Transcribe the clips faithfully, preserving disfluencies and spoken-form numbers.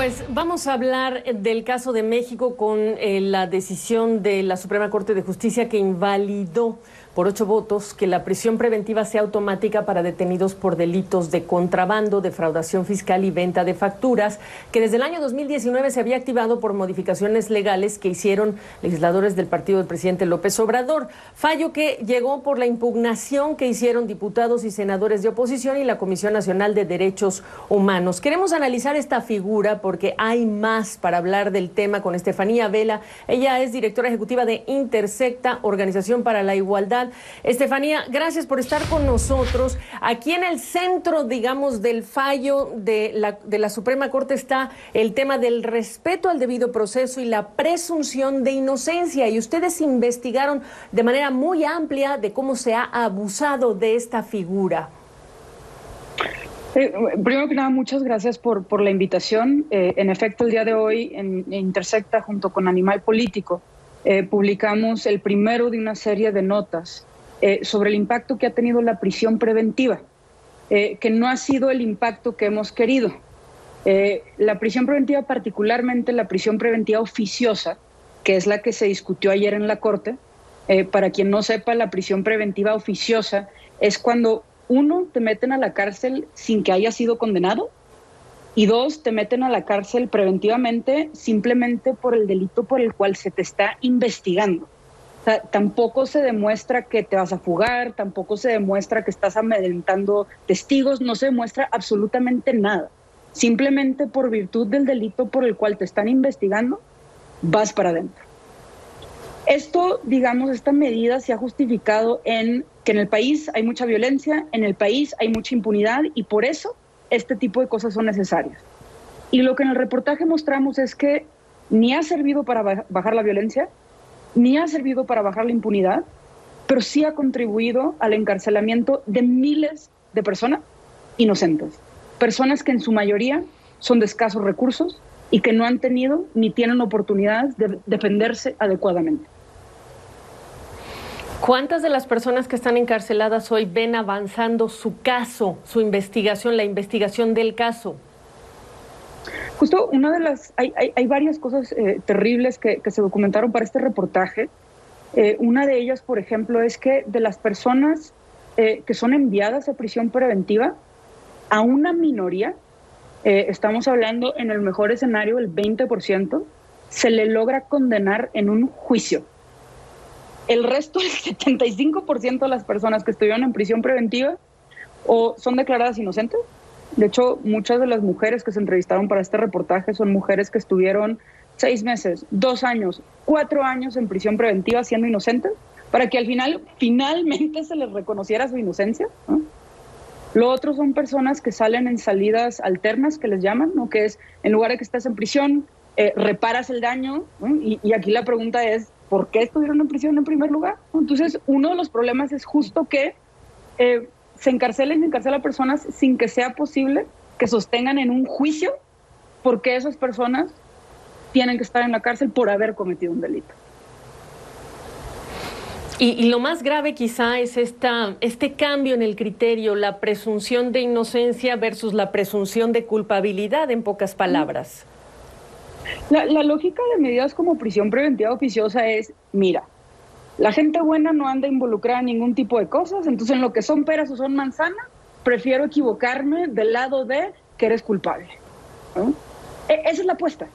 Pues vamos a hablar del caso de México con eh, la decisión de la Suprema Corte de Justicia que invalidó por ocho votos que la prisión preventiva sea automática para detenidos por delitos de contrabando, defraudación fiscal y venta de facturas, que desde el año dos mil diecinueve se había activado por modificaciones legales que hicieron legisladores del partido del presidente López Obrador. Fallo que llegó por la impugnación que hicieron diputados y senadores de oposición y la Comisión Nacional de Derechos Humanos. Queremos analizar esta figura porque hay más para hablar del tema con Estefanía Vela. Ella es directora ejecutiva de Intersecta, Organización para la Igualdad. Estefanía, gracias por estar con nosotros. Aquí en el centro, digamos, del fallo de la, de la Suprema Corte está el tema del respeto al debido proceso y la presunción de inocencia. Y ustedes investigaron de manera muy amplia de cómo se ha abusado de esta figura. Eh, primero que nada, muchas gracias por, por la invitación. Eh, en efecto, el día de hoy en Intersecta, junto con Animal Político, Eh, publicamos el primero de una serie de notas eh, sobre el impacto que ha tenido la prisión preventiva, eh, que no ha sido el impacto que hemos querido. Eh, la prisión preventiva, particularmente la prisión preventiva oficiosa, que es la que se discutió ayer en la Corte, eh, para quien no sepa, la prisión preventiva oficiosa es cuando, uno, te meten a la cárcel sin que haya sido condenado, y dos, te meten a la cárcel preventivamente simplemente por el delito por el cual se te está investigando. O sea, tampoco se demuestra que te vas a fugar, tampoco se demuestra que estás amedrentando testigos, no se demuestra absolutamente nada. Simplemente por virtud del delito por el cual te están investigando, vas para adentro. Esto, digamos, esta medida se ha justificado en que en el país hay mucha violencia, en el país hay mucha impunidad y por eso este tipo de cosas son necesarias. Y lo que en el reportaje mostramos es que ni ha servido para bajar la violencia, ni ha servido para bajar la impunidad, pero sí ha contribuido al encarcelamiento de miles de personas inocentes. Personas que en su mayoría son de escasos recursos y que no han tenido ni tienen oportunidad de defenderse adecuadamente. ¿Cuántas de las personas que están encarceladas hoy ven avanzando su caso, su investigación, la investigación del caso? Justo una de las... Hay, hay, hay varias cosas eh, terribles que, que se documentaron para este reportaje. Eh, una de ellas, por ejemplo, es que de las personas eh, que son enviadas a prisión preventiva, a una minoría, eh, estamos hablando en el mejor escenario, el veinte por ciento, se le logra condenar en un juicio. El resto, el setenta y cinco por ciento de las personas que estuvieron en prisión preventiva o son declaradas inocentes. De hecho, muchas de las mujeres que se entrevistaron para este reportaje son mujeres que estuvieron seis meses, dos años, cuatro años en prisión preventiva siendo inocentes para que al final, finalmente se les reconociera su inocencia, ¿no? Lo otro son personas que salen en salidas alternas, que les llaman, ¿no? Que es, en lugar de que estás en prisión, eh, reparas el daño, ¿no? Y, y aquí la pregunta es, ¿por qué estuvieron en prisión en primer lugar? Entonces, uno de los problemas es justo que eh, se encarcelen y se encarcelan personas sin que sea posible que sostengan en un juicio porque esas personas tienen que estar en la cárcel por haber cometido un delito. Y, y lo más grave quizá es esta, este cambio en el criterio, la presunción de inocencia versus la presunción de culpabilidad, en pocas palabras. Mm. La, la lógica de medidas como prisión preventiva oficiosa es, mira, la gente buena no anda involucrada en ningún tipo de cosas, entonces en lo que son peras o son manzanas, prefiero equivocarme del lado de que eres culpable, ¿no? E- esa es la apuesta.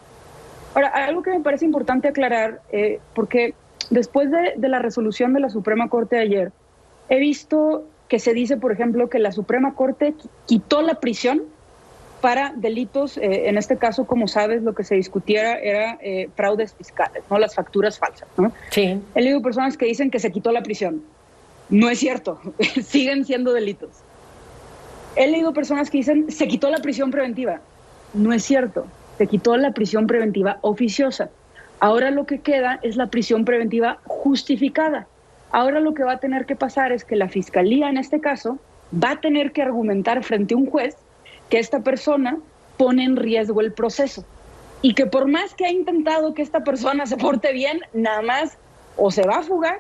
Ahora, algo que me parece importante aclarar, eh, porque después de, de la resolución de la Suprema Corte de ayer, he visto que se dice, por ejemplo, que la Suprema Corte quitó la prisión para delitos, eh, en este caso, como sabes, lo que se discutiera era eh, fraudes fiscales, ¿no? Las facturas falsas, ¿no? Sí. He leído personas que dicen que se quitó la prisión. No es cierto, siguen siendo delitos. He leído personas que dicen se quitó la prisión preventiva. No es cierto, se quitó la prisión preventiva oficiosa. Ahora lo que queda es la prisión preventiva justificada. Ahora lo que va a tener que pasar es que la fiscalía, en este caso, va a tener que argumentar frente a un juez que esta persona pone en riesgo el proceso y que por más que ha intentado que esta persona se porte bien, nada más o se va a fugar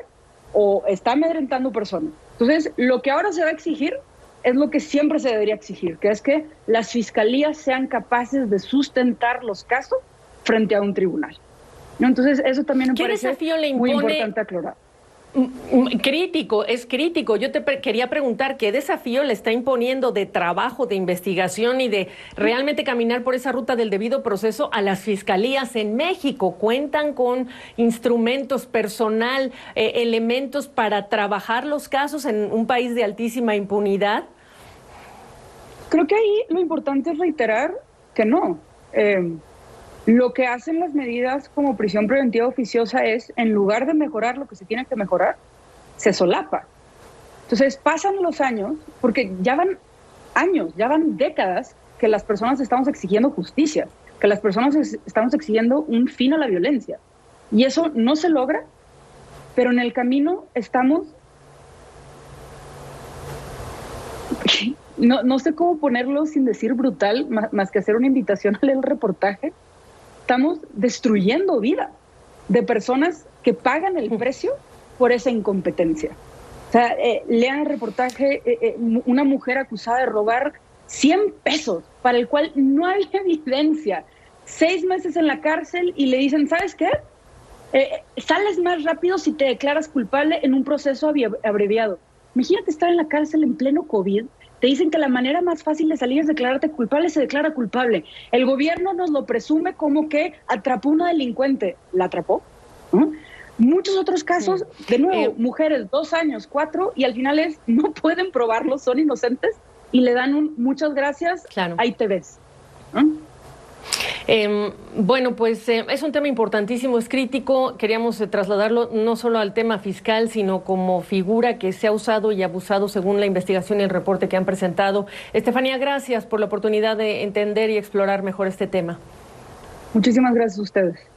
o está amedrentando personas. Entonces, lo que ahora se va a exigir es lo que siempre se debería exigir, que es que las fiscalías sean capaces de sustentar los casos frente a un tribunal. Entonces, eso también me parece muy importante aclarar. Crítico, es crítico. Yo te pre- quería preguntar qué desafío le está imponiendo de trabajo, de investigación y de realmente caminar por esa ruta del debido proceso a las fiscalías en México. ¿Cuentan con instrumentos, personal, eh, elementos para trabajar los casos en un país de altísima impunidad? Creo que ahí lo importante es reiterar que no. Eh, Lo que hacen las medidas como prisión preventiva oficiosa es, en lugar de mejorar lo que se tiene que mejorar, se solapa. Entonces pasan los años, porque ya van años, ya van décadas que las personas estamos exigiendo justicia, que las personas estamos exigiendo un fin a la violencia. Y eso no se logra, pero en el camino estamos... No, no sé cómo ponerlo sin decir brutal, más que hacer una invitación al reportaje. Estamos destruyendo vida de personas que pagan el precio por esa incompetencia. O sea, eh, lean el reportaje, eh, eh, una mujer acusada de robar cien pesos, para el cual no hay evidencia. Seis meses en la cárcel y le dicen, ¿sabes qué? Eh, sales más rápido si te declaras culpable en un proceso abreviado. Imagínate estar en la cárcel en pleno COVID. Te dicen que la manera más fácil de salir es declararte culpable, se declara culpable. El gobierno nos lo presume como que atrapó una delincuente. ¿La atrapó? ¿No? Muchos otros casos, sí. de nuevo, eh, mujeres, dos años, cuatro, y al final es, no pueden probarlo, son inocentes, y le dan un muchas gracias, claro. Ahí te ves. ¿No? Eh, bueno, pues eh, es un tema importantísimo, es crítico, queríamos eh, trasladarlo no solo al tema fiscal, sino como figura que se ha usado y abusado según la investigación y el reporte que han presentado. Estefanía, gracias por la oportunidad de entender y explorar mejor este tema. Muchísimas gracias a ustedes.